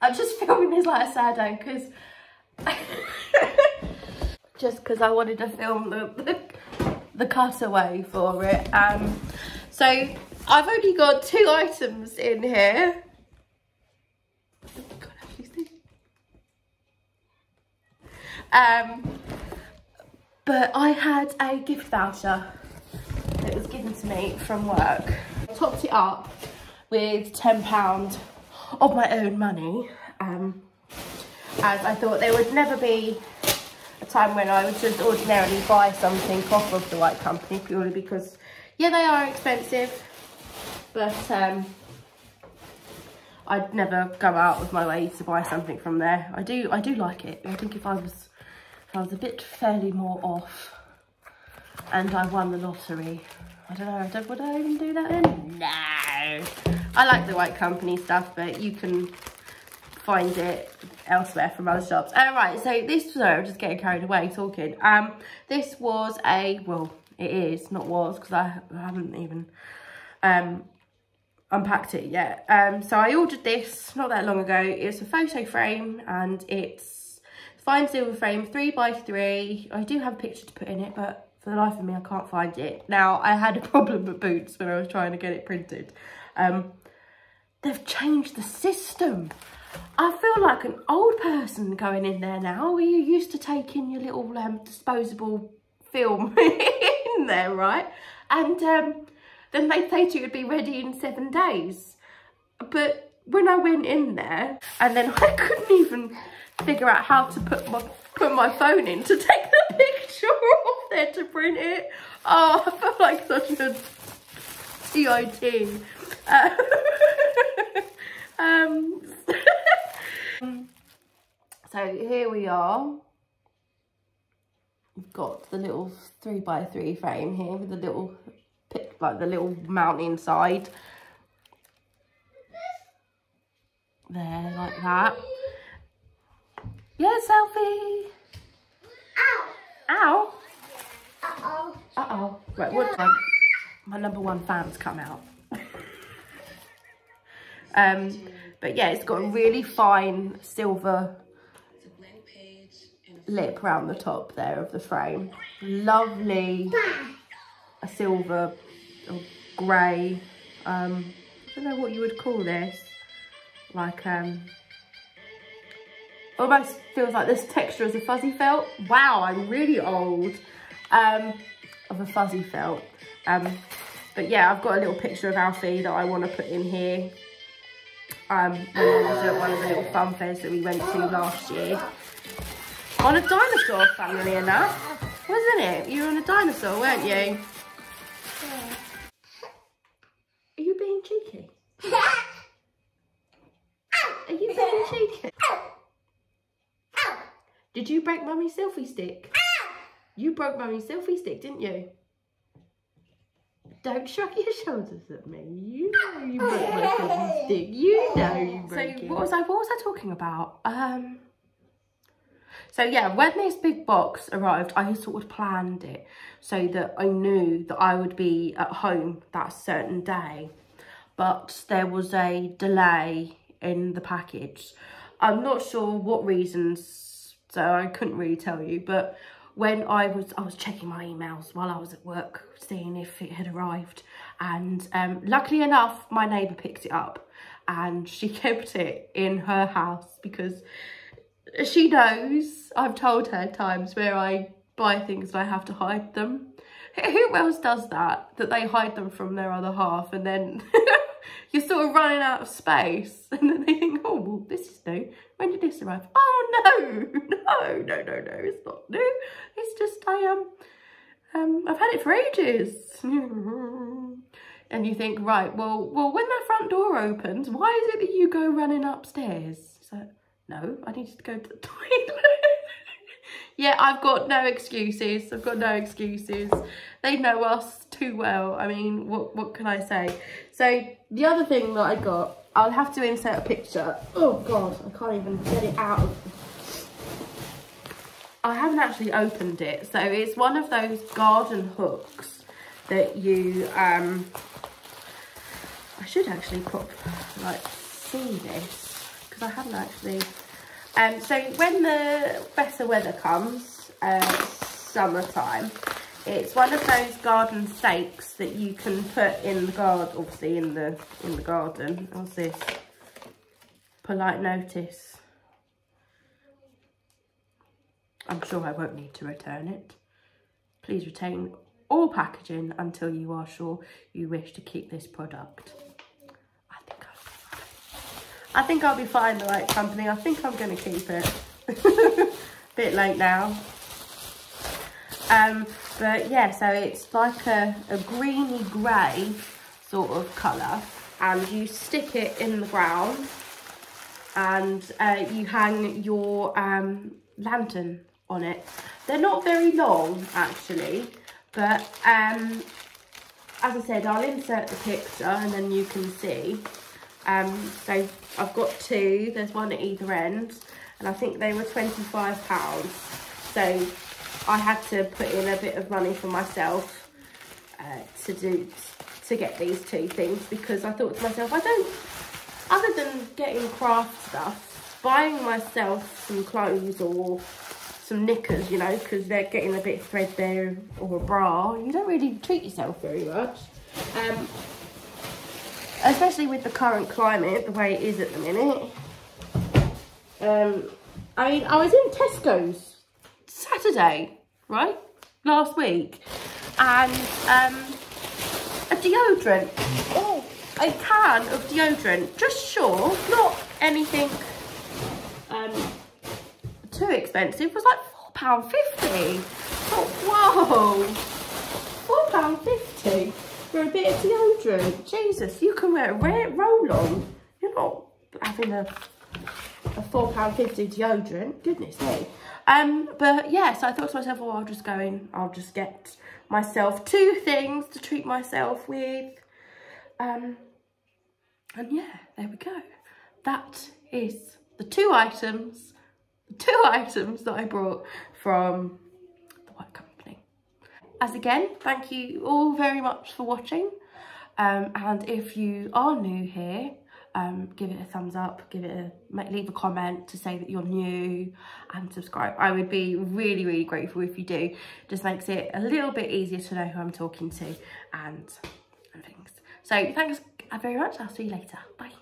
I'm just filming this like a Sado because just because I wanted to film the cutaway for it. So I've only got 2 items in here. God, I can't see. But I had a gift voucher that was given to me from work. I topped it up with £10 of my own money, as I thought there would never be a time when I would just ordinarily buy something off of the White Company, purely because, yeah, they are expensive, but I'd never go out of my way to buy something from there. I do like it. I think if I was a bit fairly more off and I won the lottery, I don't know, would I even do that then? No. I like the White Company stuff, but you can find it elsewhere from other shops. Alright, so this, sorry, I'm just getting carried away talking. This was a, well, it is, not was, because I haven't even unpacked it yet. So I ordered this not that long ago. It's a photo frame, and it's fine silver frame, 3x3. I do have a picture to put in it, but for the life of me, I can't find it. Now, I had a problem with Boots when I was trying to get it printed. They've changed the system. I feel like an old person going in there now. You used to take in your little disposable film in there, right? And then they say to you, it'd be ready in 7 days. But when I went in there, and then I couldn't even figure out how to put my phone in to take the picture off there to print it. Oh, I felt like such a CIT. So here we are. We've got the little 3x3 frame here with the little like the little mount inside. There, like that. Yes, Alfie. Ow. Ow. Uh-oh. Uh-oh. Right, what time? My #1 fan's come out. But yeah, it's got a really fine silver lip around the top there of the frame. Lovely, a silver or grey. I don't know what you would call this. Like almost feels like this texture is a fuzzy felt. Wow, I'm really old. Of a fuzzy felt. But yeah, I've got a little picture of Alfie that I want to put in here. One of the little fun fairs that we went to last year. On a dinosaur, funnily enough, wasn't it? You were on a dinosaur, weren't you? Yeah. Are you being cheeky? Are you being cheeky? Did you break Mummy's selfie stick? You broke Mummy's selfie stick, didn't you? Don't shrug your shoulders at me. You know you broke my selfie stick. You know you broke it. What was I talking about? So yeah, when this big box arrived, I sort of planned it so that I knew that I would be at home that certain day. But there was a delay in the package. I'm not sure what reasons, so I couldn't really tell you, but when I was checking my emails while I was at work, seeing if it had arrived. And luckily enough, my neighbour picked it up and she kept it in her house because she knows, I've told her times where I buy things and I have to hide them. Who else does that? That they hide them from their other half and then you're sort of running out of space and then they think, oh, well, this is new. When did this arrive? Oh, no, it's not new. It's just I've had it for ages. And you think, right, well, when that front door opens, why is it that you go running upstairs? It's like, no, I needed to go to the toilet. Yeah, I've got no excuses. I've got no excuses. They know us too well. I mean, what can I say? So the other thing that I got, I'll have to insert a picture. Oh God, I can't even get it out. I haven't actually opened it. So it's one of those garden hooks that you, I should actually pop, like, see this. because I haven't actually. So when the better weather comes, summertime, it's one of those garden stakes that you can put in the garden, obviously in the garden. What's this? Polite notice. I'm sure I won't need to return it. Please retain all packaging until you are sure you wish to keep this product. I think I'll be fine, The White Company. I think I'm going to keep it. Bit late now. But yeah, so it's like a greeny grey sort of colour, and you stick it in the ground, and you hang your lantern on it. They're not very long actually, but as I said, I'll insert the picture and then you can see. So I've got two, there's one at either end, and I think they were £25, so I had to put in a bit of money for myself to get these two things, because I thought to myself, I don't, other than getting craft stuff, buying myself some clothes or some knickers, you know, because they're getting a bit threadbare, or a bra, you don't really treat yourself very much, especially with the current climate, the way it is at the minute. I mean, I was in Tesco's Saturday, right, last week, and a deodorant, oh, a can of deodorant, just sure, not anything too expensive, was like £4.50. Whoa, £4.50 for a bit of deodorant. Jesus, you can wear a roll-on, you're not having a £4.50 deodorant, goodness me. But yeah, so I thought to myself, oh, I'll just get myself two things to treat myself with. And yeah, there we go. That is the two items that I brought from The White Company. As again, thank you all very much for watching. And if you are new here, give it a thumbs up, leave a comment to say that you're new, and subscribe. I would be really, really grateful if you do. Just makes it a little bit easier to know who I'm talking to and things. So thanks very much. I'll see you later. Bye.